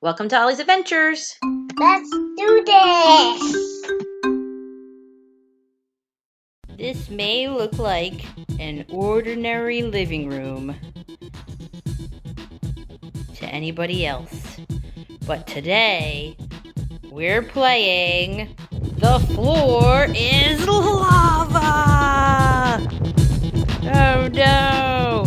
Welcome to Ollie's Adventures. Let's do this. This may look like an ordinary living room to anybody else, but today we're playing The Floor is Lava. Oh no!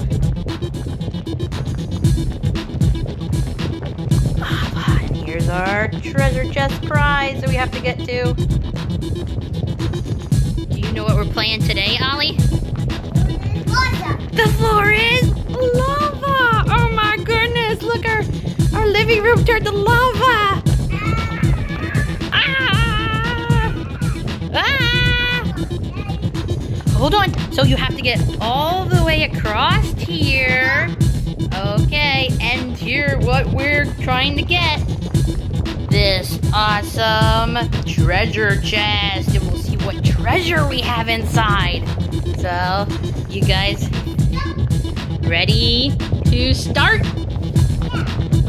Here's our treasure chest prize that we have to get to. Do you know what we're playing today, Ollie? The floor is lava! Oh my goodness, look, our living room turned to lava! Ah! Ah! Hold on, so you have to get all the way across here. Okay, and here what we're trying to get. This awesome treasure chest, and we'll see what treasure we have inside. So, you guys ready to start?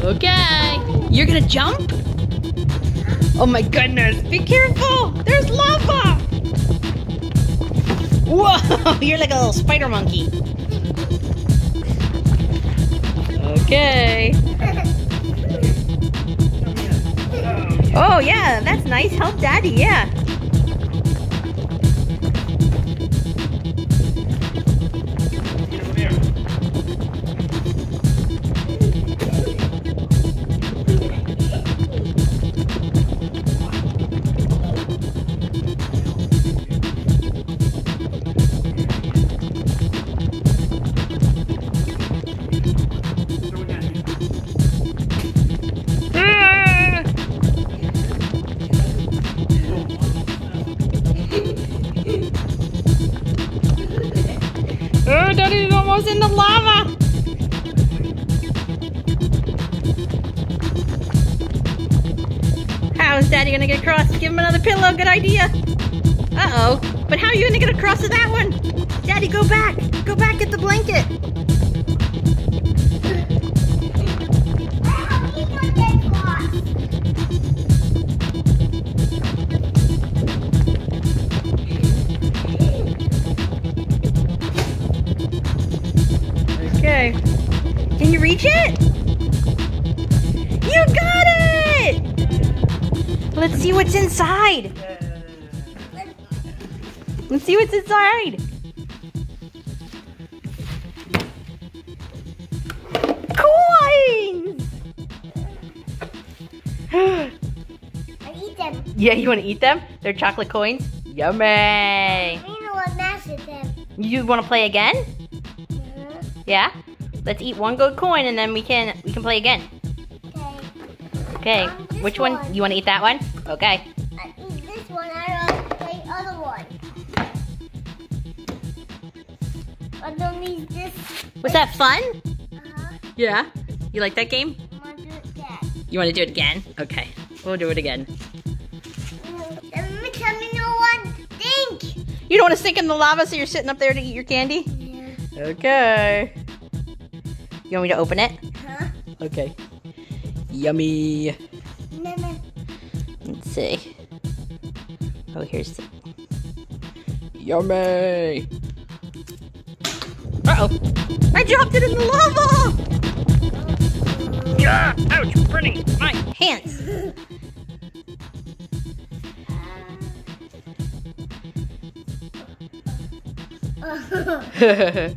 Okay, you're gonna jump? Oh my goodness, be careful, there's lava! Whoa, you're like a little spider monkey. Okay. Oh, yeah, that's nice. Help Daddy, yeah. Get over there. Oh, Daddy's almost in the lava! How is Daddy gonna get across? Give him another pillow, good idea! Uh-oh, but how are you gonna get across to that one? Daddy, go back! Go back, get the blanket! Can you reach it? You got it! Let's see what's inside. Let's see what's inside. Coins! I eat them. Yeah, you want to eat them? They're chocolate coins. Yummy! I don't want to mess with them. You want to play again? Yeah. Let's eat one gold coin and then we can play again. Okay. Okay. Which one? You want to eat that one? Okay. I eat this one. I don't play the other one. I don't need this. Was that fun? Uh-huh. Yeah. You like that game? I want to do it again. You want to do it again? Okay. We'll do it again. Tell me no one sink. You don't want to sink in the lava, so you're sitting up there to eat your candy? Yeah. Okay. You want me to open it? Huh? Okay. Yummy. No, no. Let's see. Oh, here's the... Yummy! Uh-oh! I dropped it in the lava! Yeah! Ouch! Burning my hands! There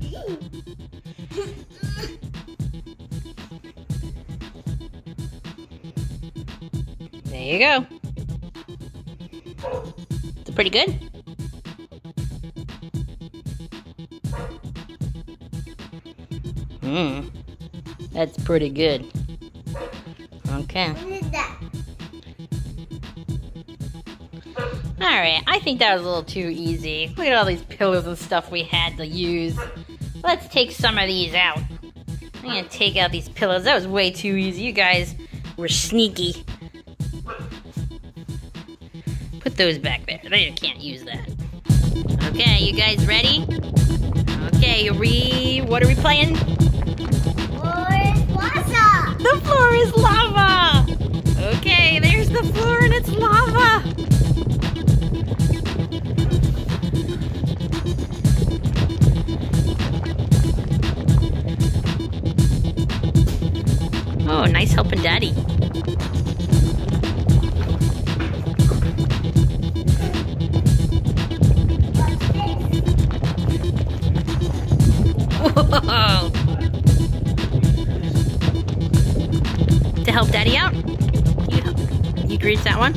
you go. It's pretty good. Mmm. That's pretty good. Okay. What is that? Alright, I think that was a little too easy. Look at all these pillows and stuff we had to use. Let's take some of these out. I'm gonna take out these pillows. That was way too easy. You guys were sneaky. Put those back there. They can't use that. Okay, you guys ready? Okay, what are we playing? The floor is lava! The floor is lava! Wow, nice helping Daddy. Whoa. To help Daddy out. You grease that one.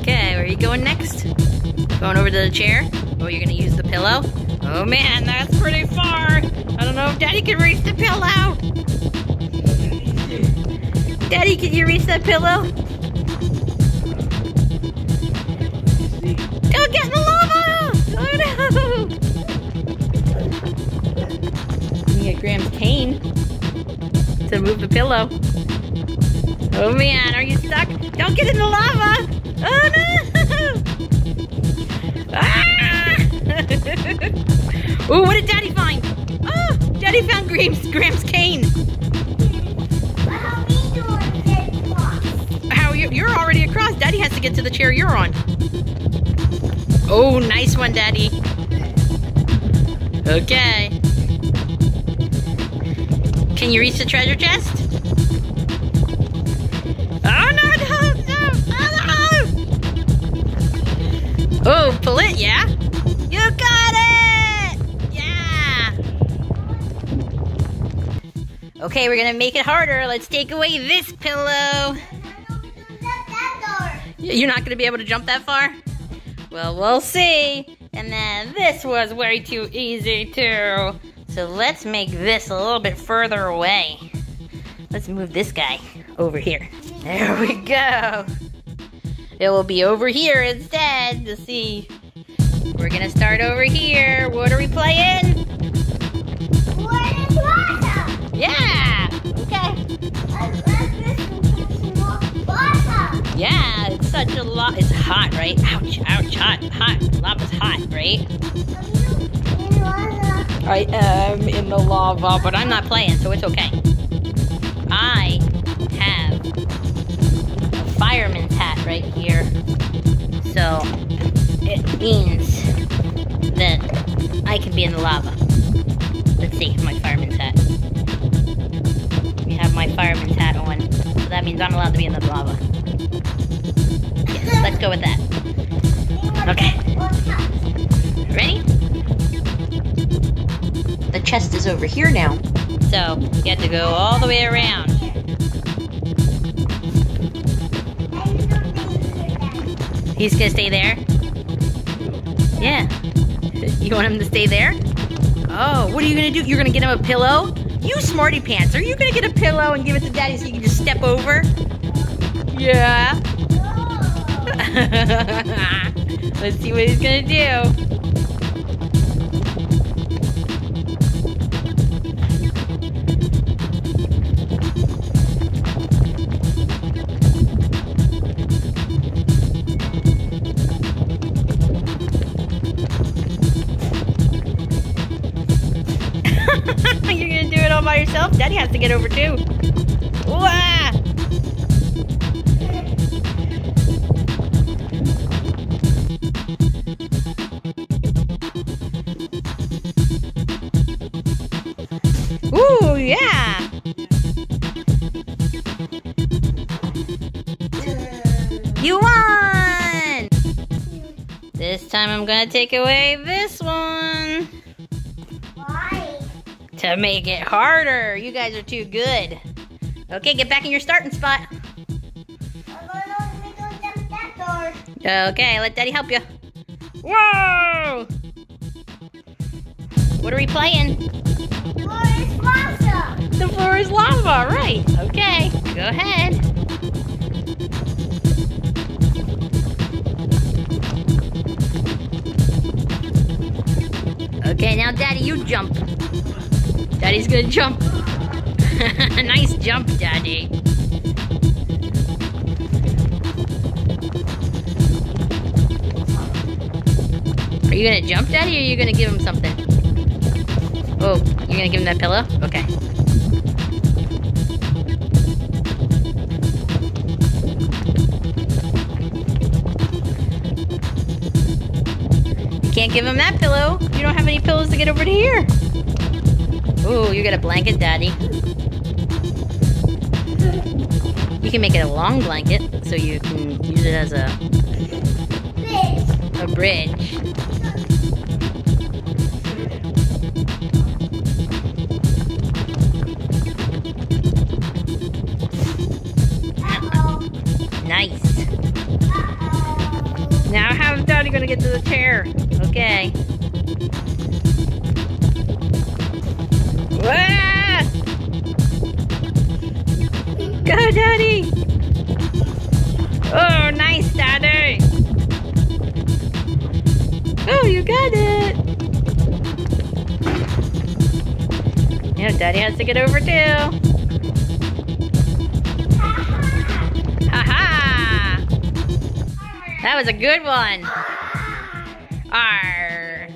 Okay, where are you going next? Going over to the chair? Oh, you're gonna use the pillow? Oh man, that's pretty far. I don't know if Daddy can reach the pillow. Daddy, can you reach that pillow? Go get the lava! Oh no! You need Graham's cane to move the pillow. Oh man, are you stuck? Don't get in the lava! Oh no! Ah! Oh, what did Daddy find? Oh, Daddy found Graham's cane. You're already across. Daddy has to get to the chair you're on. Oh, nice one, Daddy. Okay. Can you reach the treasure chest? Oh, no, no, no. Oh, no. Oh, pull it, yeah? You got it! Yeah! Okay, we're going to make it harder. Let's take away this pillow. You're not going to be able to jump that far? Well, we'll see. And then this was way too easy, too. So let's make this a little bit further away. Let's move this guy over here. There we go. It will be over here instead to see. We're going to start over here. What are we playing? What is water? Yeah. Okay. Yeah, it's such a lot. It's hot, right? Ouch, ouch, hot, hot. Lava's hot, right? I am in the lava, but I'm not playing, so it's okay. I have a fireman's hat right here. So it means that I can be in the lava. Let's see, my fireman's hat. We have my fireman's hat on, so that means I'm allowed to be in the lava. Let's go with that. Okay. Ready? The chest is over here now. So, you have to go all the way around. He's gonna stay there? Yeah. You want him to stay there? Oh, what are you gonna do? You're gonna get him a pillow? You smarty pants, are you gonna get a pillow and give it to Daddy so you can just step over? Yeah. Let's see what he's gonna do. You're gonna do it all by yourself? Daddy has to get over too. Wow! Ooh, yeah! You won! This time I'm gonna take away this one. Why? To make it harder. You guys are too good. Okay, get back in your starting spot. I'm gonna go down that door. Okay, let Daddy help you. Whoa! What are we playing? The floor is lava, right? Okay, go ahead. Okay, now Daddy, you jump. Daddy's gonna jump. Nice jump, Daddy. Are you gonna jump, Daddy, or are you gonna give him something? Oh, you're gonna give him that pillow? Okay. can't give him that pillow. You don't have any pillows to get over to here. Ooh, you got a blanket, Daddy. You can make it a long blanket, so you can use it as a bridge. Nice. Now how's Daddy gonna get to the chair? Okay. Ah! Go, Daddy! Oh, nice, Daddy! Oh, you got it! Yeah, Daddy has to get over too. Ha-ha! That was a good one. Arr!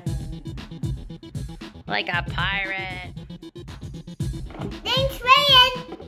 Like a pirate. Thanks, Ryan.